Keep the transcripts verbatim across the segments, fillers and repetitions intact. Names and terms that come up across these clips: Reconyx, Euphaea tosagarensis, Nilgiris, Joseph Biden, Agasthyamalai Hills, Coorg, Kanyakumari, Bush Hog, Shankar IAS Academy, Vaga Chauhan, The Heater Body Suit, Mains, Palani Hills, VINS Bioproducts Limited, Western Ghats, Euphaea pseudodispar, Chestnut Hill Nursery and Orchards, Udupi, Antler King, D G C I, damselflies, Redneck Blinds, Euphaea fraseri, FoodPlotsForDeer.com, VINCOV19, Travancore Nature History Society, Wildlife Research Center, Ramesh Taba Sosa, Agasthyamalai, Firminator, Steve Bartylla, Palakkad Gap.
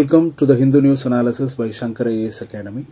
Welcome to the Hindu News Analysis by Shankar I A S Academy.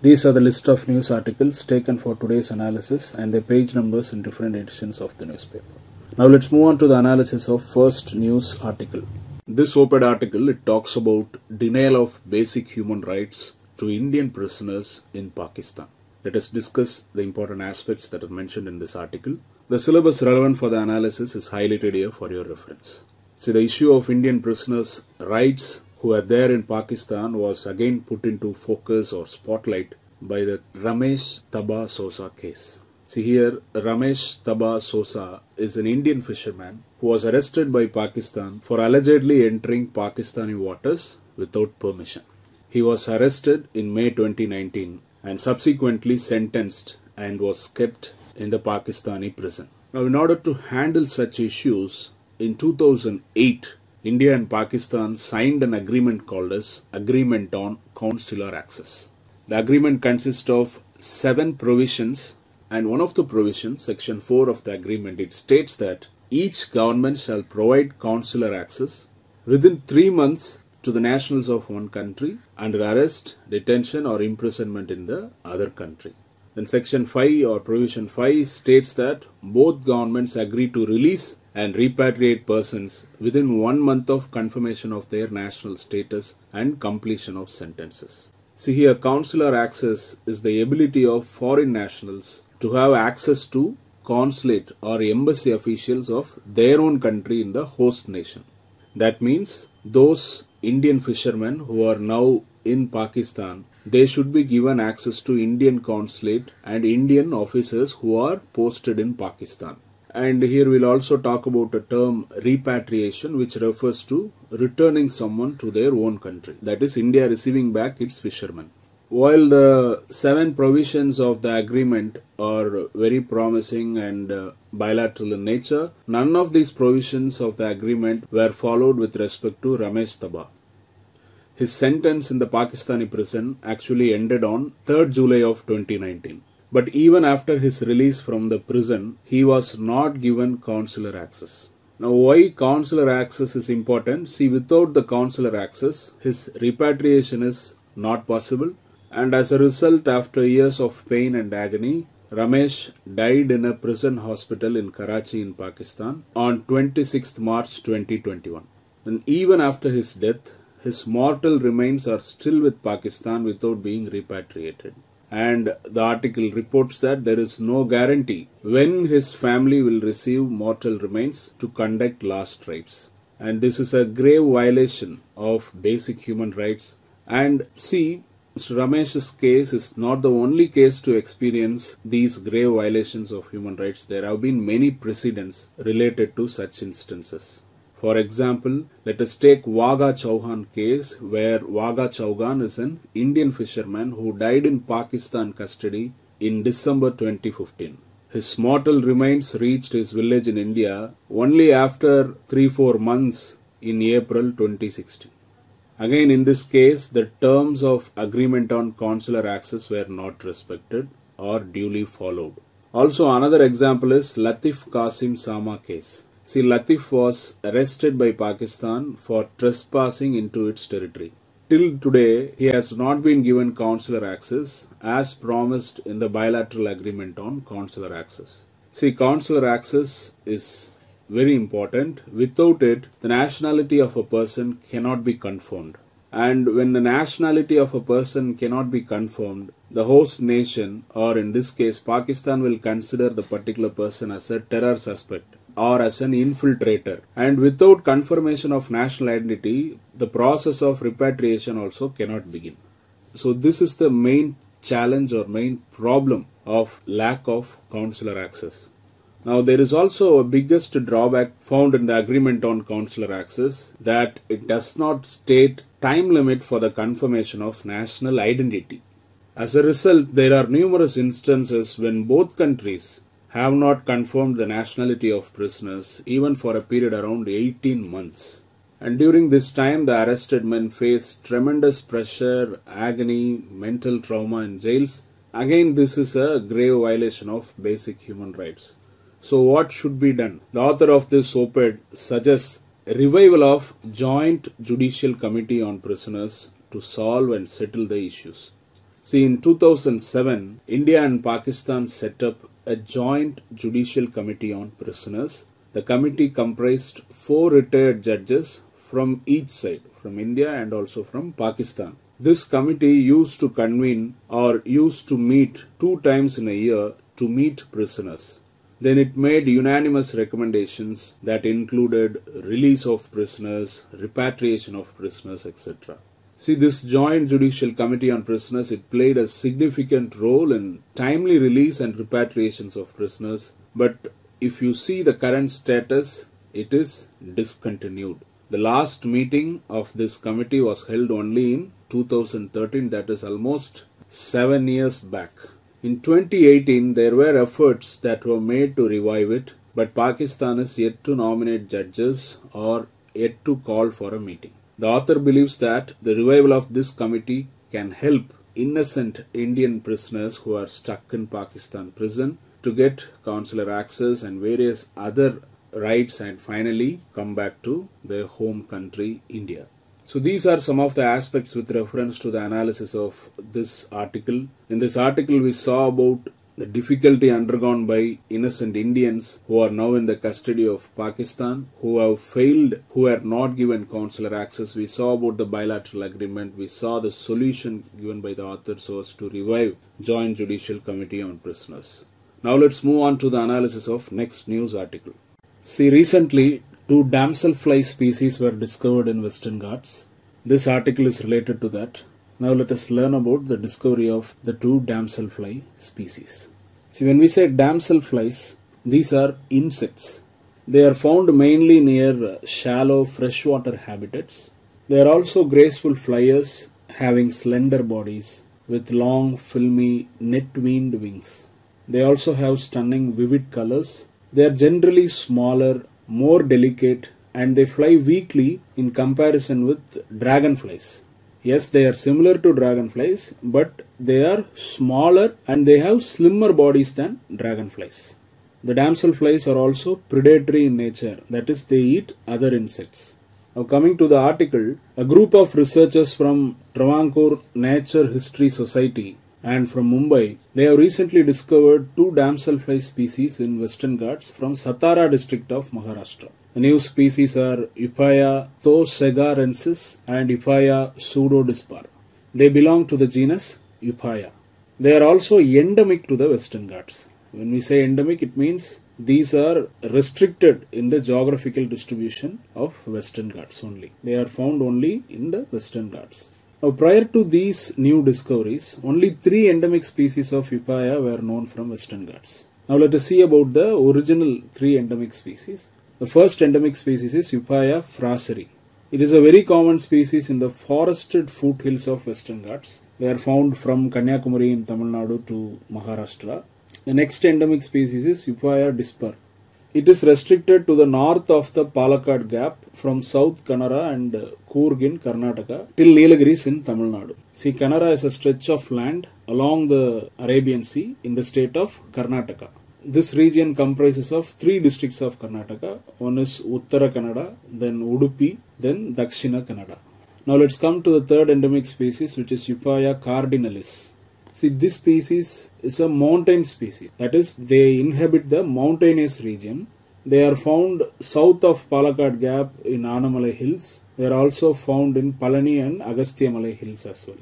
These are the list of news articles taken for today's analysis and their page numbers in different editions of the newspaper. Now let's move on to the analysis of first news article. This op-ed article, it talks about denial of basic human rights to Indian prisoners in Pakistan. Let us discuss the important aspects that are mentioned in this article. The syllabus relevant for the analysis is highlighted here for your reference. See, the issue of Indian prisoners' rights who were there in Pakistan was again put into focus or spotlight by the Ramesh Taba Sosa case. See here, Ramesh Taba Sosa is an Indian fisherman who was arrested by Pakistan for allegedly entering Pakistani waters without permission. He was arrested in May twenty nineteen and subsequently sentenced and was kept in the Pakistani prison. Now, in order to handle such issues, in two thousand eight, India and Pakistan signed an agreement called as Agreement on Consular Access. The agreement consists of seven provisions, and one of the provisions, Section four of the agreement, it states that each government shall provide consular access within three months to the nationals of one country under arrest, detention or imprisonment in the other country. Then Section five or Provision five states that both governments agree to release and repatriate persons within one month of confirmation of their national status and completion of sentences. See here, consular access is the ability of foreign nationals to have access to consulate or embassy officials of their own country in the host nation. That means those Indian fishermen who are now in Pakistan, they should be given access to Indian consulate and Indian officers who are posted in Pakistan. And here we'll also talk about a term repatriation, which refers to returning someone to their own country. That is, India receiving back its fishermen. While the seven provisions of the agreement are very promising and uh, bilateral in nature, none of these provisions of the agreement were followed with respect to Ramesh Taba. His sentence in the Pakistani prison actually ended on third July of twenty nineteen. But even after his release from the prison, he was not given consular access. Now, why consular access is important? See, without the consular access, his repatriation is not possible. And as a result, after years of pain and agony, Ramesh died in a prison hospital in Karachi in Pakistan on twenty-sixth March twenty twenty-one. And even after his death, his mortal remains are still with Pakistan without being repatriated. And the article reports that there is no guarantee when his family will receive mortal remains to conduct last rites. And this is a grave violation of basic human rights. And see, Mister Ramesh's case is not the only case to experience these grave violations of human rights. There have been many precedents related to such instances. For example, let us take Vaga Chauhan case, where Vaga Chauhan is an Indian fisherman who died in Pakistan custody in December twenty fifteen. His mortal remains reached his village in India only after three to four months in April twenty sixteen. Again, in this case, the terms of agreement on consular access were not respected or duly followed. Also, another example is Latif Qasim Sama case. See, Latif was arrested by Pakistan for trespassing into its territory. Till today, he has not been given consular access as promised in the bilateral agreement on consular access. See, consular access is very important. Without it, the nationality of a person cannot be confirmed. And when the nationality of a person cannot be confirmed, the host nation, or in this case Pakistan, will consider the particular person as a terror suspect or as an infiltrator. And without confirmation of national identity, the process of repatriation also cannot begin. So this is the main challenge or main problem of lack of consular access. Now, there is also a biggest drawback found in the agreement on consular access, that it does not state time limit for the confirmation of national identity. As a result, there are numerous instances when both countries have not confirmed the nationality of prisoners, even for a period around eighteen months. And during this time, the arrested men face tremendous pressure, agony, mental trauma in jails. Again, this is a grave violation of basic human rights. So what should be done? The author of this op-ed suggests revival of Joint Judicial Committee on Prisoners to solve and settle the issues. See, in two thousand seven, India and Pakistan set up a Joint Judicial Committee on Prisoners. The committee comprised four retired judges from each side, from India and also from Pakistan. This committee used to convene or used to meet two times in a year to meet prisoners. Then it made unanimous recommendations that included release of prisoners, repatriation of prisoners, et cetera. See, this Joint Judicial Committee on Prisoners, it played a significant role in timely release and repatriations of prisoners. But if you see the current status, it is discontinued. The last meeting of this committee was held only in two thousand thirteen, that is almost seven years back. In twenty eighteen, there were efforts that were made to revive it, but Pakistan is yet to nominate judges or yet to call for a meeting. The author believes that the revival of this committee can help innocent Indian prisoners who are stuck in Pakistan prison to get consular access and various other rights and finally come back to their home country, India. So these are some of the aspects with reference to the analysis of this article. In this article, we saw about the difficulty undergone by innocent Indians who are now in the custody of Pakistan, who have failed, who are not given consular access. We saw about the bilateral agreement. We saw the solution given by the author so as to revive Joint Judicial Committee on Prisoners. Now let's move on to the analysis of next news article. See, recently, two damselfly species were discovered in Western Ghats. This article is related to that. Now let us learn about the discovery of the two damselfly species. See, when we say damselflies, these are insects. They are found mainly near shallow freshwater habitats. They are also graceful flyers having slender bodies with long, filmy, net-veined wings. They also have stunning vivid colors. They are generally smaller, more delicate, and they fly weakly in comparison with dragonflies. Yes, they are similar to dragonflies, but they are smaller and they have slimmer bodies than dragonflies. The damselflies are also predatory in nature, that is, they eat other insects. Now, coming to the article, a group of researchers from Travancore Nature History Society and from Mumbai, they have recently discovered two damselfly species in Western Ghats from Satara district of Maharashtra. The new species are Euphaea tosagarensis and Euphaea pseudodispar. They belong to the genus Euphaea. They are also endemic to the Western Ghats. When we say endemic, it means these are restricted in the geographical distribution of Western Ghats only. They are found only in the Western Ghats. Now, prior to these new discoveries, only three endemic species of Euphaea were known from Western Ghats. Now, let us see about the original three endemic species. The first endemic species is Euphaea fraseri. It is a very common species in the forested foothills of Western Ghats. They are found from Kanyakumari in Tamil Nadu to Maharashtra. The next endemic species is Euphaea dispar. It is restricted to the north of the Palakkad Gap from South Kannada and Coorg in Karnataka till Nilgiris in Tamil Nadu. See, Kannada is a stretch of land along the Arabian Sea in the state of Karnataka. This region comprises of three districts of Karnataka. One is Uttara Kannada, then Udupi, then Dakshina Kannada. Now let's come to the third endemic species, which is Euphaea cardinalis. See, this species is a mountain species, that is, they inhabit the mountainous region. They are found south of Palakkad Gap in Annamalai Hills. They are also found in Palani and Agasthyamalai Hills as well.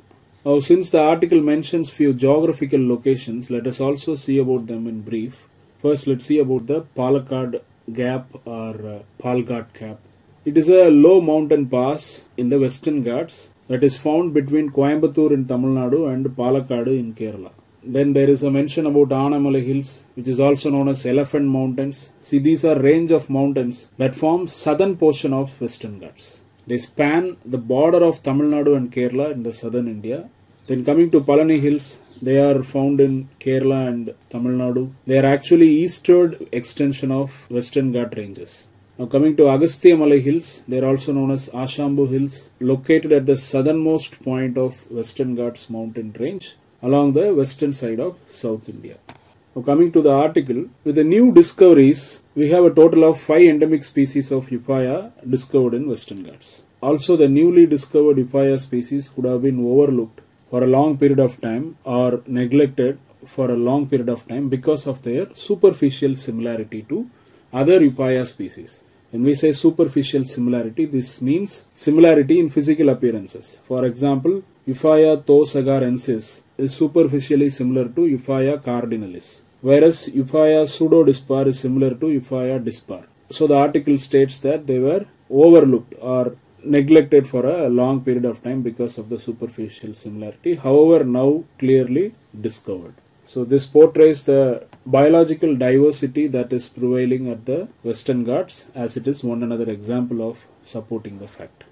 Now, since the article mentions few geographical locations, let us also see about them in brief. First, let's see about the Palakkad Gap or uh, Palakkad Gap. It is a low mountain pass in the Western Ghats that is found between Coimbatore in Tamil Nadu and Palakkad in Kerala. Then there is a mention about Annamalai Hills, which is also known as Elephant Mountains. See, these are range of mountains that form southern portion of Western Ghats. They span the border of Tamil Nadu and Kerala in the southern India. Then coming to Palani Hills, they are found in Kerala and Tamil Nadu. They are actually eastward extension of Western Ghat ranges. Now coming to Agasthyamalai Hills, they are also known as Ashambu Hills, located at the southernmost point of Western Ghats mountain range along the western side of South India. Now coming to the article, with the new discoveries, we have a total of five endemic species of Euphaea discovered in Western Ghats. Also, the newly discovered Euphaea species could have been overlooked for a long period of time or neglected for a long period of time because of their superficial similarity to other Euphaea species. When we say superficial similarity, this means similarity in physical appearances. For example, Euphaea tosagarensis is superficially similar to Euphaea cardinalis, whereas Euphaea pseudodispar is similar to Euphaea dispar. So the article states that they were overlooked or neglected for a long period of time because of the superficial similarity, however now clearly discovered. So this portrays the biological diversity that is prevailing at the Western Ghats, as it is one another example of supporting the fact.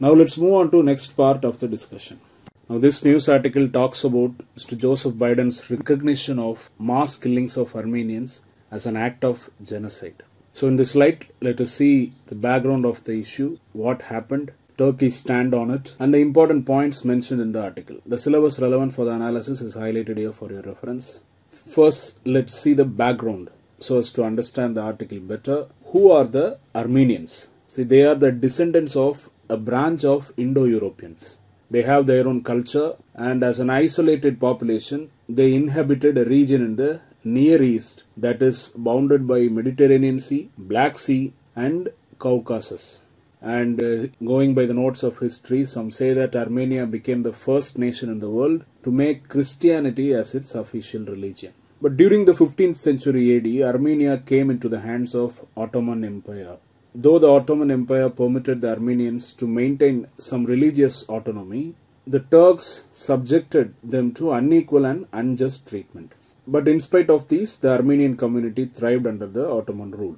Now let's move on to next part of the discussion. Now this news article talks about Mister Joseph Biden's recognition of mass killings of Armenians as an act of genocide. So in this light, let us see the background of the issue, what happened, Turkey's stand on it, and the important points mentioned in the article. The syllabus relevant for the analysis is highlighted here for your reference. First, let's see the background so as to understand the article better. Who are the Armenians? See, they are the descendants of a branch of Indo-Europeans. They have their own culture, and as an isolated population, they inhabited a region in the Near East that is bounded by Mediterranean Sea, Black Sea, and Caucasus. And uh, going by the notes of history, some say that Armenia became the first nation in the world to make Christianity as its official religion. But during the fifteenth century A D, Armenia came into the hands of Ottoman Empire. Though the Ottoman Empire permitted the Armenians to maintain some religious autonomy, the Turks subjected them to unequal and unjust treatment. But in spite of these, the Armenian community thrived under the Ottoman rule.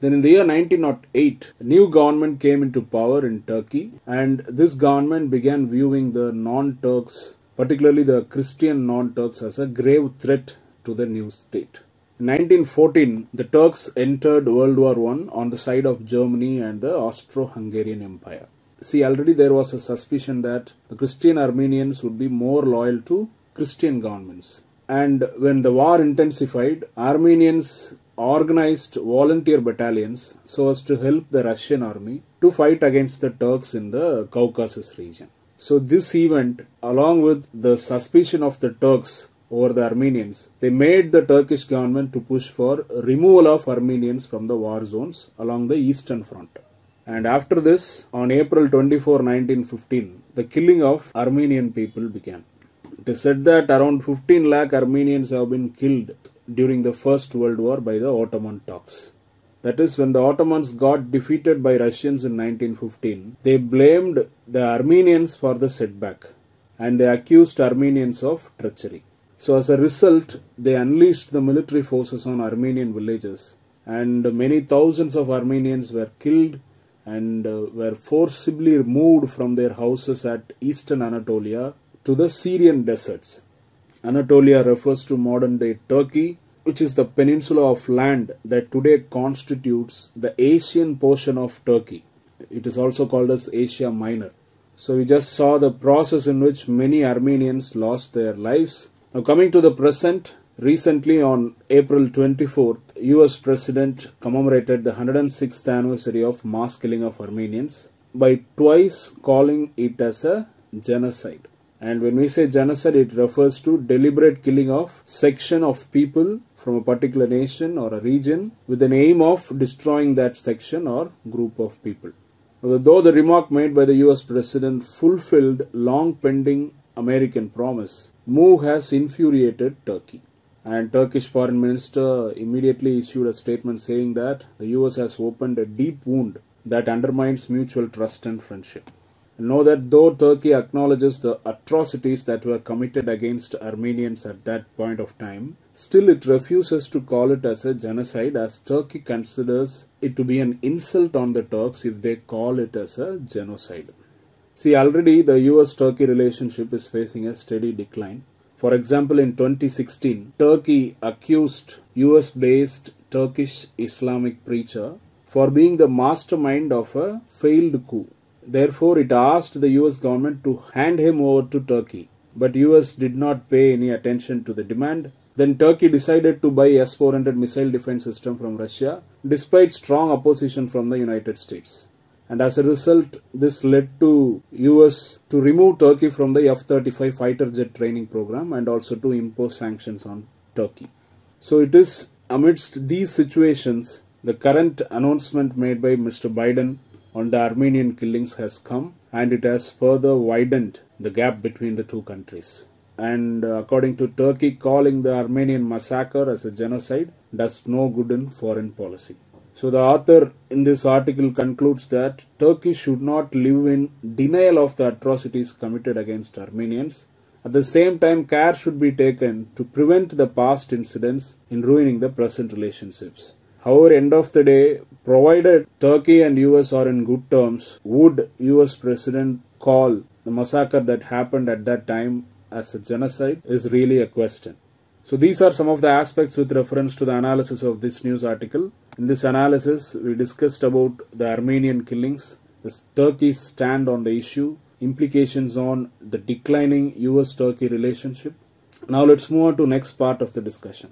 Then in the year nineteen oh eight, a new government came into power in Turkey, and this government began viewing the non-Turks, particularly the Christian non-Turks, as a grave threat to the new state. In nineteen fourteen, the Turks entered World War One on the side of Germany and the Austro-Hungarian Empire. See, already there was a suspicion that the Christian Armenians would be more loyal to Christian governments. And when the war intensified, Armenians organized volunteer battalions so as to help the Russian army to fight against the Turks in the Caucasus region. So this event, along with the suspicion of the Turks over the Armenians, they made the Turkish government to push for removal of Armenians from the war zones along the Eastern Front. And after this, on April twenty-fourth, nineteen fifteen, the killing of Armenian people began. It is said that around fifteen lakh Armenians have been killed during the First World War by the Ottoman Turks. That is, when the Ottomans got defeated by Russians in nineteen fifteen, they blamed the Armenians for the setback and they accused Armenians of treachery. So as a result, they unleashed the military forces on Armenian villages, and many thousands of Armenians were killed and were forcibly removed from their houses at eastern Anatolia to the Syrian deserts. Anatolia refers to modern-day Turkey, which is the peninsula of land that today constitutes the Asian portion of Turkey. It is also called as Asia Minor. So we just saw the process in which many Armenians lost their lives. Now coming to the present, recently on April twenty-fourth, U S President commemorated the one hundred sixth anniversary of mass killing of Armenians by twice calling it as a genocide. And when we say genocide, it refers to deliberate killing of section of people from a particular nation or a region with an aim of destroying that section or group of people. Though the remark made by the U S President fulfilled long-pending American promise, move has infuriated Turkey. And Turkish Foreign Minister immediately issued a statement saying that the U S has opened a deep wound that undermines mutual trust and friendship. Know that though Turkey acknowledges the atrocities that were committed against Armenians at that point of time, still it refuses to call it as a genocide, as Turkey considers it to be an insult on the Turks if they call it as a genocide. See, already the U S-Turkey relationship is facing a steady decline. For example, in twenty sixteen, Turkey accused U S-based Turkish Islamic preacher for being the mastermind of a failed coup. Therefore, it asked the U S government to hand him over to Turkey, but U S did not pay any attention to the demand Then Turkey decided to buy S four hundred missile defense system from Russia, despite strong opposition from the United States. And as a result, this led to U S to remove Turkey from the F thirty-five fighter jet training program and also to impose sanctions on Turkey. So it is amidst these situations, the current announcement made by Mister Biden on the Armenian killings has come, and it has further widened the gap between the two countries. And according to Turkey, calling the Armenian massacre as a genocide does no good in foreign policy. So the author in this article concludes that Turkey should not live in denial of the atrocities committed against Armenians. At the same time, care should be taken to prevent the past incidents in ruining the present relationships. However, end of the day, provided Turkey and U S are in good terms, would U S President call the massacre that happened at that time as a genocide is really a question. So these are some of the aspects with reference to the analysis of this news article. In this analysis, we discussed about the Armenian killings, the Turkey's stand on the issue, implications on the declining U S-Turkey relationship. Now let's move on to next part of the discussion.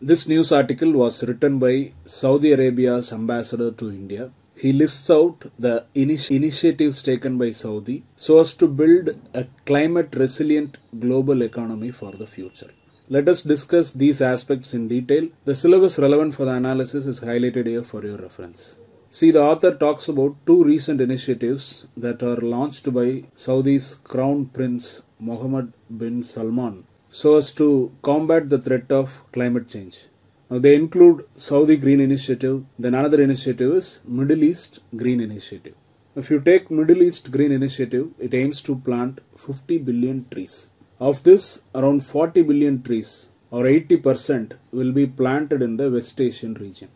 This news article was written by Saudi Arabia's ambassador to India. He lists out the initi initiatives taken by Saudi so as to build a climate-resilient global economy for the future. Let us discuss these aspects in detail. The syllabus relevant for the analysis is highlighted here for your reference. See, the author talks about two recent initiatives that are launched by Saudi's Crown Prince Mohammed bin Salman so as to combat the threat of climate change. Now, they include Saudi Green Initiative, then another initiative is Middle East Green Initiative. If you take Middle East Green Initiative, it aims to plant fifty billion trees. Of this, around forty billion trees or eighty percent will be planted in the West Asian region.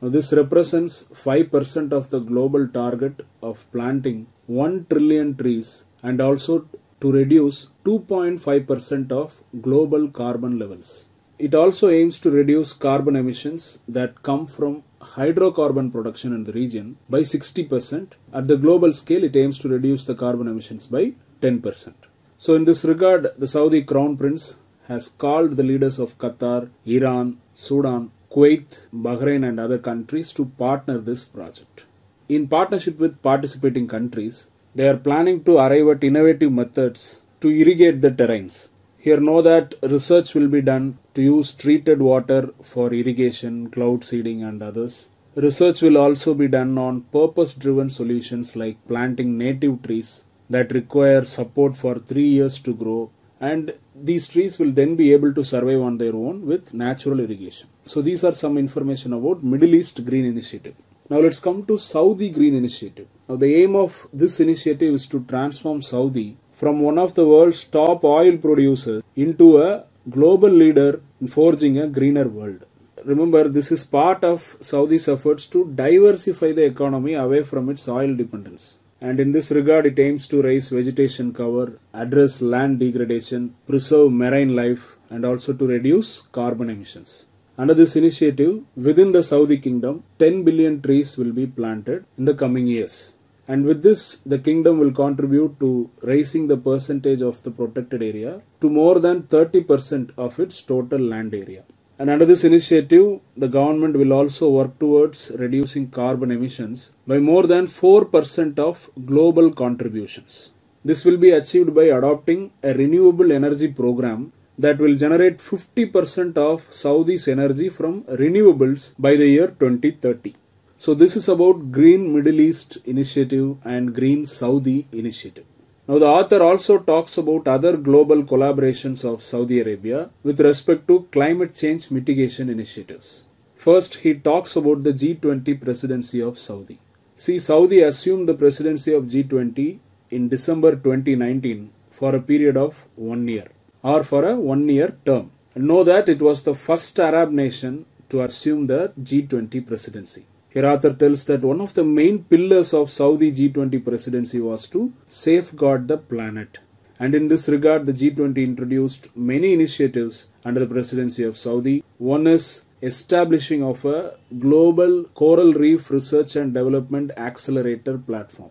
Now, this represents five percent of the global target of planting one trillion trees and also to reduce two point five percent of global carbon levels. It also aims to reduce carbon emissions that come from hydrocarbon production in the region by sixty percent. At the global scale, it aims to reduce the carbon emissions by ten percent. So in this regard, the Saudi Crown Prince has called the leaders of Qatar, Iran, Sudan, Kuwait, Bahrain and other countries to partner this project. In partnership with participating countries, they are planning to arrive at innovative methods to irrigate the terrains. Here know that research will be done to use treated water for irrigation, cloud seeding and others. Research will also be done on purpose-driven solutions like planting native trees that require support for three years to grow, and these trees will then be able to survive on their own with natural irrigation. So these are some information about Middle East Green Initiative. Now let's come to Saudi Green Initiative. Now the aim of this initiative is to transform Saudi from one of the world's top oil producers into a global leader in forging a greener world. Remember, this is part of Saudi's efforts to diversify the economy away from its oil dependence. And in this regard, it aims to raise vegetation cover, address land degradation, preserve marine life, and also to reduce carbon emissions. Under this initiative, within the Saudi kingdom, ten billion trees will be planted in the coming years. And with this, the kingdom will contribute to raising the percentage of the protected area to more than thirty percent of its total land area. And under this initiative, the government will also work towards reducing carbon emissions by more than four percent of global contributions. This will be achieved by adopting a renewable energy program that will generate fifty percent of Saudi's energy from renewables by the year twenty thirty. So this is about Green Middle East Initiative and Green Saudi Initiative. Now, the author also talks about other global collaborations of Saudi Arabia with respect to climate change mitigation initiatives. First, he talks about the G twenty presidency of Saudi. See, Saudi assumed the presidency of G twenty in December twenty nineteen for a period of one year or for a one-year term. And know that it was the first Arab nation to assume the G twenty presidency. Here author tells that one of the main pillars of Saudi G twenty presidency was to safeguard the planet. And in this regard, the G twenty introduced many initiatives under the presidency of Saudi. One is establishing of a global coral reef research and development accelerator platform.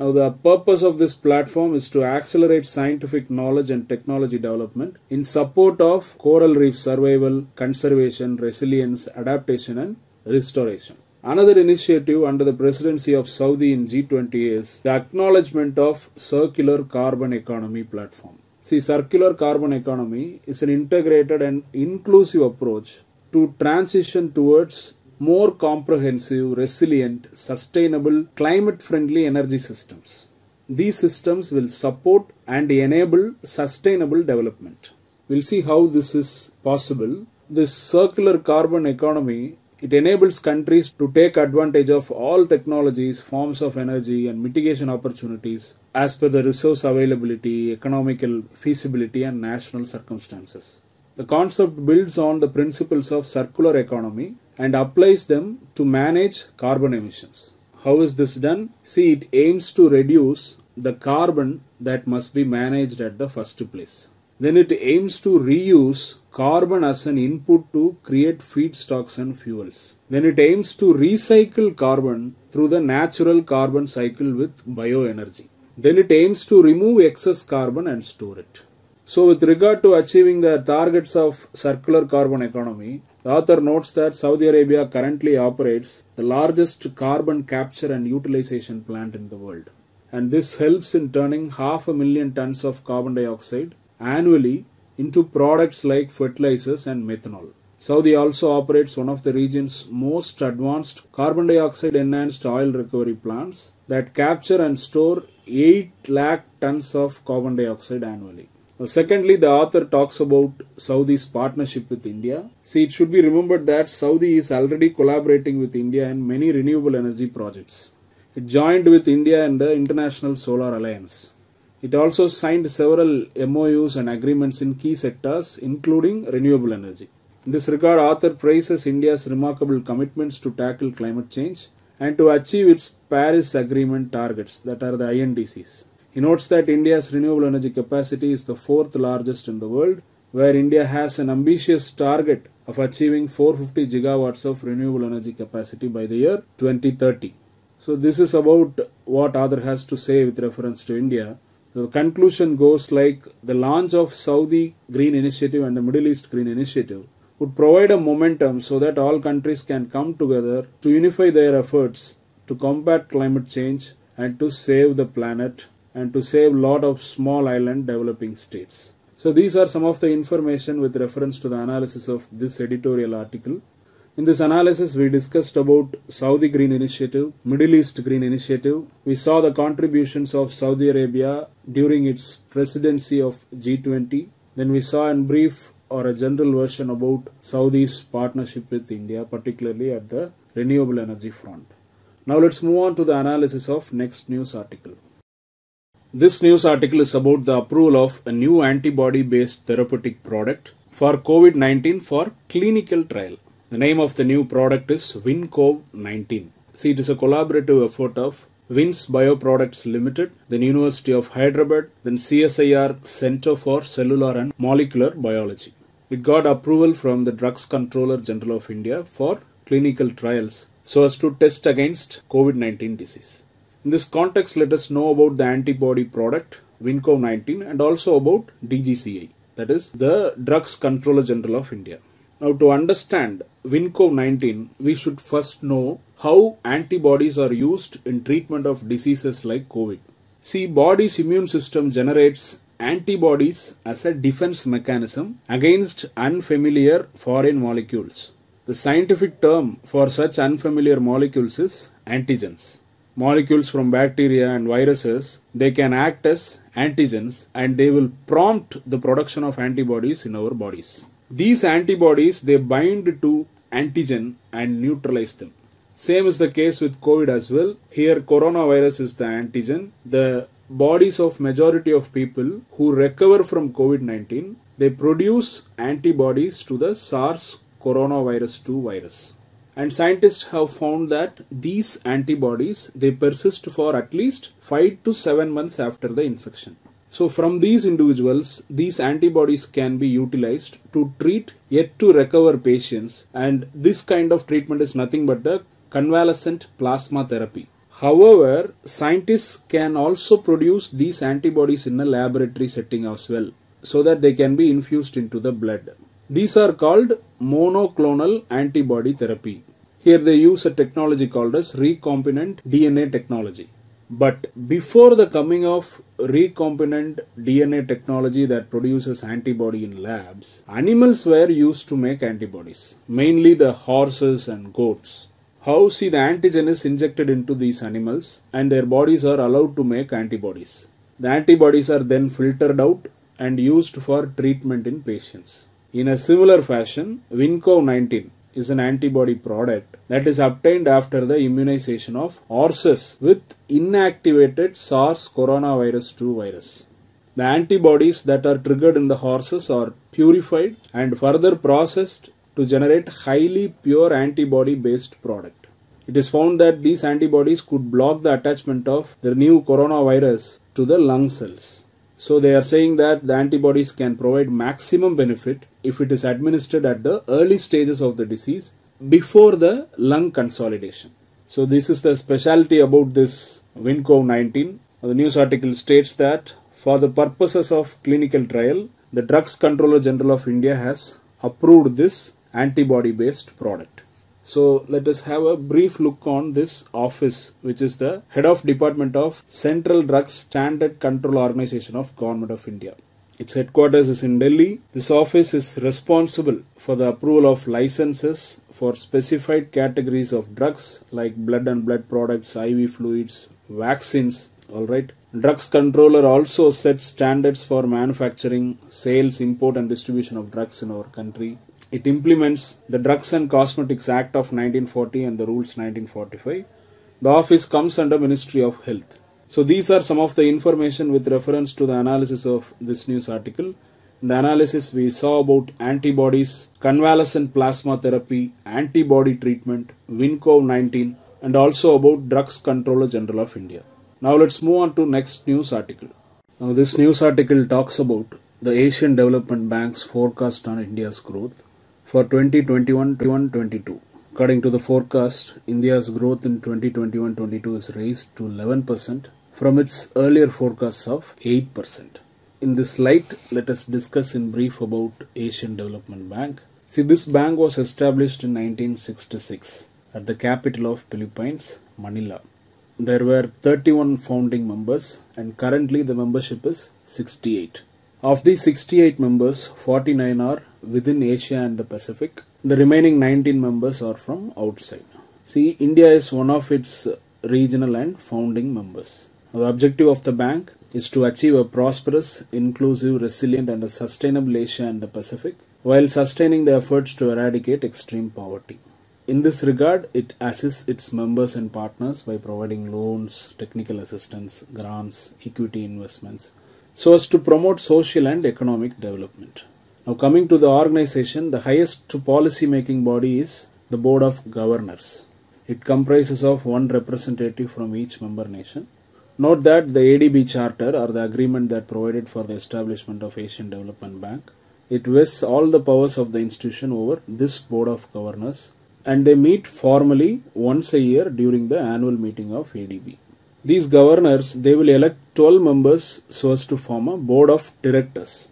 Now, the purpose of this platform is to accelerate scientific knowledge and technology development in support of coral reef survival, conservation, resilience, adaptation, and restoration. Another initiative under the presidency of Saudi in G twenty is the acknowledgement of circular carbon economy platform. See, circular carbon economy is an integrated and inclusive approach to transition towards more comprehensive, resilient, sustainable, climate-friendly energy systems. These systems will support and enable sustainable development. We'll see how this is possible. This circular carbon economy, it enables countries to take advantage of all technologies, forms of energy and mitigation opportunities as per the resource availability, economical feasibility and national circumstances. The concept builds on the principles of circular economy and applies them to manage carbon emissions. How is this done? See, it aims to reduce the carbon that must be managed at the first place. Then it aims to reuse carbon as an input to create feedstocks and fuels. Then it aims to recycle carbon through the natural carbon cycle with bioenergy. Then it aims to remove excess carbon and store it. So with regard to achieving the targets of circular carbon economy, the author notes that Saudi Arabia currently operates the largest carbon capture and utilization plant in the world. And this helps in turning half a million tons of carbon dioxide annually into products like fertilizers and methanol. Saudi also operates one of the region's most advanced carbon dioxide enhanced oil recovery plants that capture and store eight lakh tons of carbon dioxide annually. Secondly, the author talks about Saudi's partnership with India. See, it should be remembered that Saudi is already collaborating with India in many renewable energy projects. It joined with India in the International Solar Alliance. It also signed several M O Us and agreements in key sectors, including renewable energy. In this regard, author praises India's remarkable commitments to tackle climate change and to achieve its Paris Agreement targets, that are the I N D Cs. He notes that India's renewable energy capacity is the fourth largest in the world, where India has an ambitious target of achieving four hundred fifty gigawatts of renewable energy capacity by the year twenty thirty. So this is about what author has to say with reference to India. So the conclusion goes like the launch of Saudi Green Initiative and the Middle East Green Initiative would provide a momentum so that all countries can come together to unify their efforts to combat climate change and to save the planet, and to save a lot of small island developing states. So these are some of the information with reference to the analysis of this editorial article. In this analysis, we discussed about Saudi Green Initiative, Middle East Green Initiative. We saw the contributions of Saudi Arabia during its presidency of G twenty. Then we saw in brief or a general version about Saudi's partnership with India, particularly at the renewable energy front. Now let's move on to the analysis of next news article. This news article is about the approval of a new antibody-based therapeutic product for COVID nineteen for clinical trial. The name of the new product is VINCOV nineteen. See, it is a collaborative effort of VINS Bioproducts Limited, then University of Hyderabad, then C S I R Center for Cellular and Molecular Biology. It got approval from the Drugs Controller General of India for clinical trials so as to test against COVID nineteen disease. In this context, let us know about the antibody product VINCOV nineteen and also about D G C I, that is the Drugs Controller General of India. Now, to understand VINCOV nineteen, we should first know how antibodies are used in treatment of diseases like COVID. See, body's immune system generates antibodies as a defense mechanism against unfamiliar foreign molecules. The scientific term for such unfamiliar molecules is antigens. Molecules from bacteria and viruses, they can act as antigens and they will prompt the production of antibodies in our bodies. These antibodies, they bind to antigen and neutralize them. Same is the case with COVID as well. Here coronavirus is the antigen. The bodies of majority of people who recover from COVID nineteen, they produce antibodies to the SARS coronavirus two virus. And scientists have found that these antibodies, they persist for at least five to seven months after the infection. So from these individuals, these antibodies can be utilized to treat yet to recover patients, and this kind of treatment is nothing but the convalescent plasma therapy. However, scientists can also produce these antibodies in a laboratory setting as well, so that they can be infused into the blood. These are called monoclonal antibody therapy. Here they use a technology called as recombinant D N A technology. But before the coming of recombinant D N A technology that produces antibody in labs, animals were used to make antibodies, mainly the horses and goats. How? See, the antigen is injected into these animals and their bodies are allowed to make antibodies. The antibodies are then filtered out and used for treatment in patients. In a similar fashion, VINCOV nineteen is an antibody product that is obtained after the immunization of horses with inactivated SARS coronavirus two virus. The antibodies that are triggered in the horses are purified and further processed to generate highly pure antibody-based product. It is found that these antibodies could block the attachment of the new coronavirus to the lung cells. So they are saying that the antibodies can provide maximum benefit if it is administered at the early stages of the disease before the lung consolidation. So this is the specialty about this VINCOV nineteen. The news article states that for the purposes of clinical trial, the Drugs Controller General of India has approved this antibody-based product. So let us have a brief look on this office, which is the head of Department of Central Drugs Standard Control Organization of Government of India. Its headquarters is in Delhi. This office is responsible for the approval of licenses for specified categories of drugs like blood and blood products, I V fluids, vaccines. All right. Drugs Controller also sets standards for manufacturing, sales, import and distribution of drugs in our country. It implements the Drugs and Cosmetics Act of nineteen forty and the Rules nineteen forty-five. The office comes under Ministry of Health. So these are some of the information with reference to the analysis of this news article. In the analysis we saw about antibodies, convalescent plasma therapy, antibody treatment, VINCOV nineteen and also about Drugs Controller General of India. Now let's move on to next news article. Now this news article talks about the Asian Development Bank's forecast on India's growth for twenty twenty-one to twenty twenty-two. According to the forecast, India's growth in twenty twenty-one twenty-two is raised to eleven percent from its earlier forecasts of eight percent. In this light, let us discuss in brief about Asian Development Bank. See, this bank was established in nineteen sixty-six at the capital of Philippines, Manila. There were thirty-one founding members and currently the membership is sixty-eight. Of these sixty-eight members, forty-nine are within Asia and the Pacific. The remaining nineteen members are from outside. See, India is one of its regional and founding members. The objective of the bank is to achieve a prosperous, inclusive, resilient and a sustainable Asia and the Pacific while sustaining the efforts to eradicate extreme poverty. In this regard, it assists its members and partners by providing loans, technical assistance, grants, equity investments, so as to promote social and economic development. Now coming to the organization, the highest policy making body is the Board of Governors. It comprises of one representative from each member nation. Note that the A D B Charter or the agreement that provided for the establishment of Asian Development Bank, it vests all the powers of the institution over this Board of Governors and they meet formally once a year during the annual meeting of A D B. These governors, they will elect twelve members so as to form a board of directors.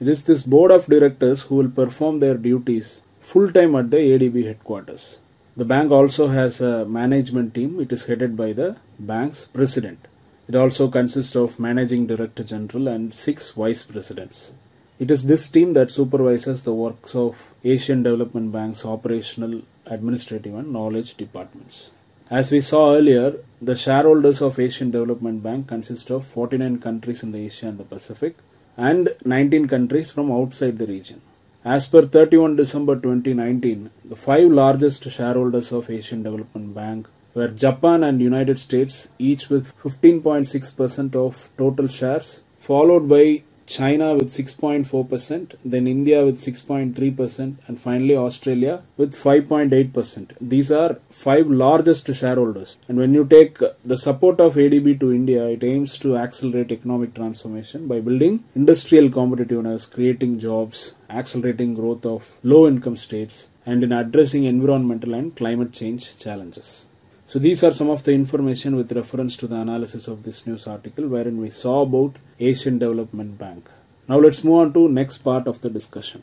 It is this board of directors who will perform their duties full-time at the A D B headquarters. The bank also has a management team. It is headed by the bank's president. It also consists of managing director general and six vice presidents. It is this team that supervises the works of Asian Development Bank's operational, administrative and knowledge departments. As we saw earlier, the shareholders of Asian Development Bank consist of forty-nine countries in the Asia and the Pacific and nineteen countries from outside the region. As per thirty-first December twenty nineteen, the five largest shareholders of Asian Development Bank were Japan and United States, each with fifteen point six percent of total shares, followed by China with six point four percent, then India with six point three percent and finally Australia with five point eight percent. These are five largest shareholders. And when you take the support of A D B to India, it aims to accelerate economic transformation by building industrial competitiveness, creating jobs, accelerating growth of low income states and in addressing environmental and climate change challenges. So these are some of the information with reference to the analysis of this news article, wherein we saw about Asian Development Bank. Now let's move on to next part of the discussion.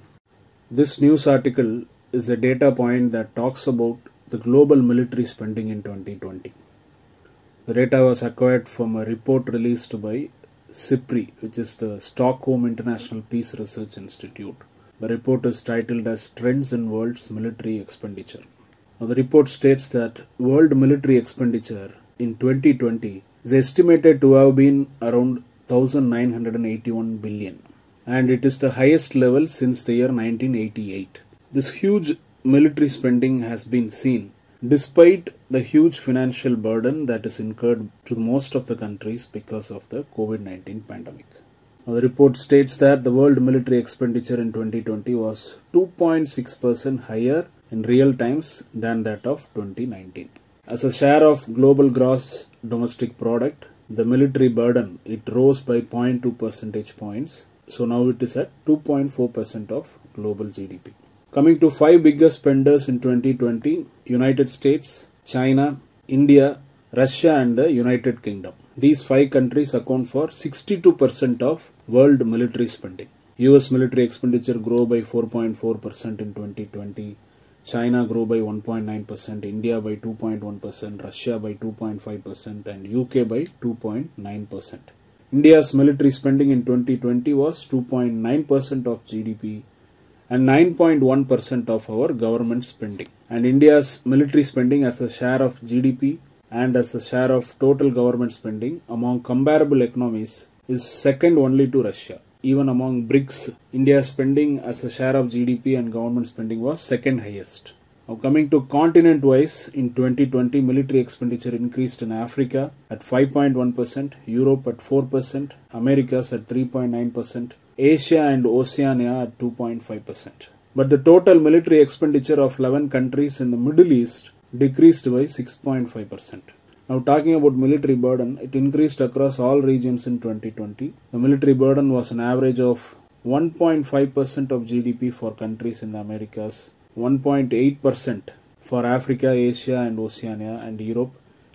This news article is a data point that talks about the global military spending in twenty twenty. The data was acquired from a report released by SIPRI, which is the Stockholm International Peace Research Institute. The report is titled as Trends in World's Military Expenditure. Now, the report states that world military expenditure in twenty twenty is estimated to have been around one thousand nine hundred eighty-one billion, and it is the highest level since the year nineteen eighty-eight. This huge military spending has been seen despite the huge financial burden that is incurred to most of the countries because of the COVID nineteen pandemic. Now, the report states that the world military expenditure in twenty twenty was two point six percent higher in real times than that of twenty nineteen. As a share of global gross domestic product, the military burden, it rose by zero point two percentage points. So now it is at two point four percent of global G D P. Coming to five biggest spenders in twenty twenty, United States, China, India, Russia and the United Kingdom. These five countries account for sixty-two percent of world military spending. U S military expenditure grew by four point four percent in twenty twenty. China grew by one point nine percent, India by two point one percent, Russia by two point five percent and U K by two point nine percent. India's military spending in twenty twenty was two point nine percent of G D P and nine point one percent of our government spending. And India's military spending as a share of G D P and as a share of total government spending among comparable economies is second only to Russia. Even among BRICS, India's spending as a share of G D P and government spending was second highest. Now coming to continent-wise, in twenty twenty, military expenditure increased in Africa at five point one percent, Europe at four percent, Americas at three point nine percent, Asia and Oceania at two point five percent. But the total military expenditure of eleven countries in the Middle East decreased by six point five percent. Now talking about military burden, it increased across all regions in twenty twenty. The military burden was an average of one point five percent of G D P for countries in the Americas, one point eight percent for Africa, Asia and Oceania and Europe,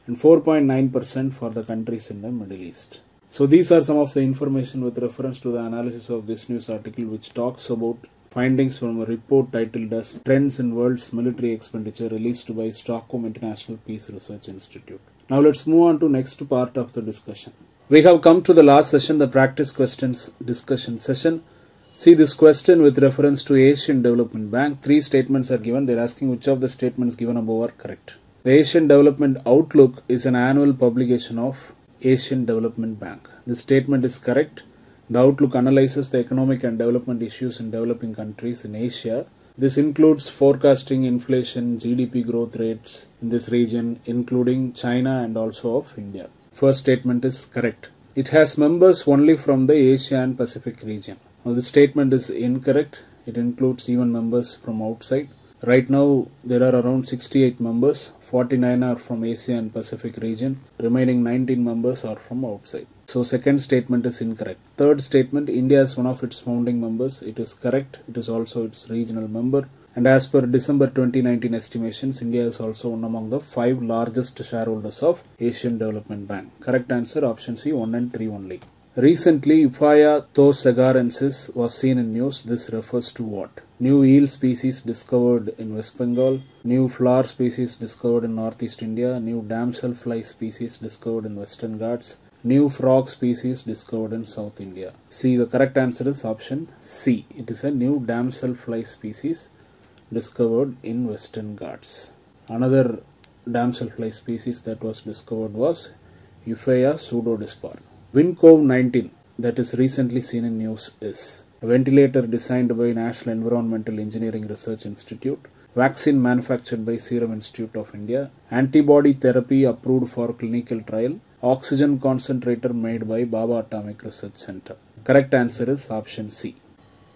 and four point nine percent for the countries in the Middle East. So these are some of the information with reference to the analysis of this news article, which talks about findings from a report titled as Trends in World's Military Expenditure, released by Stockholm International Peace Research Institute. Now let's move on to next part of the discussion. We have come to the last session, the practice questions discussion session. See this question with reference to Asian Development Bank. Three statements are given. They're asking which of the statements given above are correct. The Asian Development Outlook is an annual publication of Asian Development Bank. This statement is correct. The Outlook analyzes the economic and development issues in developing countries in Asia. This includes forecasting inflation, G D P growth rates in this region, including China and also of India. First statement is correct. It has members only from the Asia and Pacific region. Now this statement is incorrect. It includes even members from outside. Right now there are around sixty-eight members, forty-nine are from Asia and Pacific region, remaining nineteen members are from outside. So second statement is incorrect. Third statement, India is one of its founding members. It is correct. It is also its regional member. And as per December twenty nineteen estimations, India is also one among the five largest shareholders of Asian Development Bank. Correct answer option C, one and three only. Recently, Euphaea tosagarensis was seen in news. This refers to what? New eel species discovered in West Bengal, new flower species discovered in Northeast India, new damselfly species discovered in Western Ghats, new frog species discovered in South India. See, the correct answer is option C. It is a new damselfly species discovered in Western Ghats. Another damselfly species that was discovered was Euphaea pseudodispar. VINCOV nineteen, that is recently seen in news, is a ventilator designed by National Environmental Engineering Research Institute, vaccine manufactured by Serum Institute of India, antibody therapy approved for clinical trial, oxygen concentrator made by Bhabha Atomic Research Center. Correct answer is option C.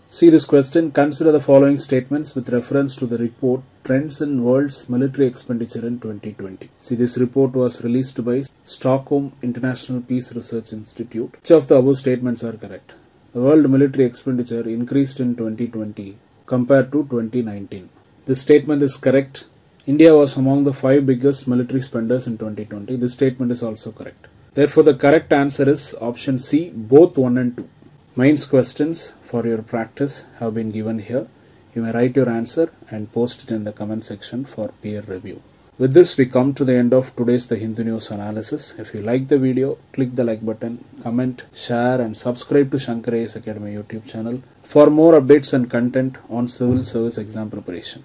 See this question. Consider the following statements with reference to the report Trends in World's Military Expenditure in twenty twenty. See, this report was released by Stockholm International Peace Research Institute. Which of the above statements are correct? The world military expenditure increased in twenty twenty compared to twenty nineteen. This statement is correct. India was among the five biggest military spenders in twenty twenty. This statement is also correct. Therefore, the correct answer is option C, both one and two. Mains questions for your practice have been given here. You may write your answer and post it in the comment section for peer review. With this, we come to the end of today's The Hindu News analysis. If you like the video, click the like button, comment, share and subscribe to Shankar I A S Academy YouTube channel for more updates and content on civil service exam preparation.